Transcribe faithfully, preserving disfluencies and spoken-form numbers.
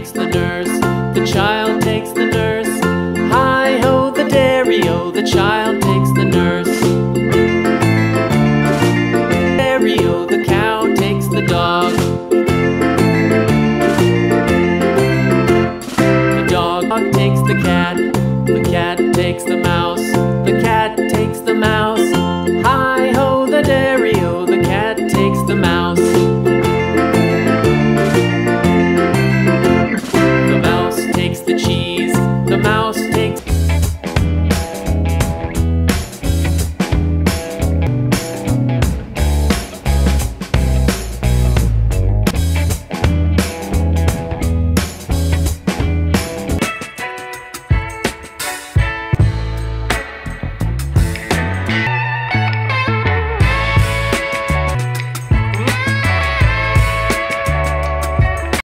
makes the dirt.